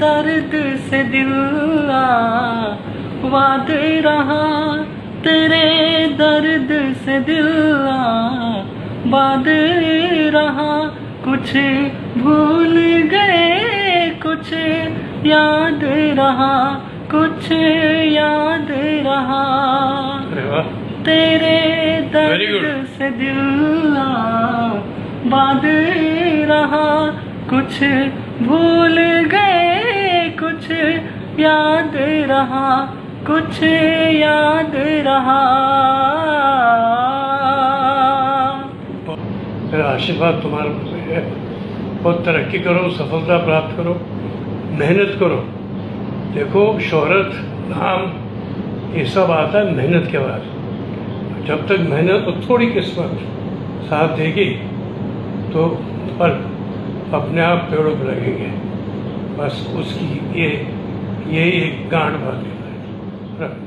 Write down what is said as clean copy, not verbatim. दर्द से दिल आवाद रहा, तेरे दर्द से दिल आवाद रहा। कुछ भूल गए कुछ याद रहा, कुछ याद रहा। तेरे दर्द से दिल आवाद रहा, कुछ भूल गए कुछ याद रहा, कुछ याद रहा। मेरा आशीर्वाद तुम्हारे ऊपर है। बहुत तरक्की करो, सफलता प्राप्त करो, मेहनत करो। देखो शोहरत नाम ये सब आता है मेहनत के बाद। जब तक मेहनत और थोड़ी किस्मत साथ देगी तो फल अपने आप पेड़ों पर लगेंगे। बस उसकी यही एक गांठ बांधी है।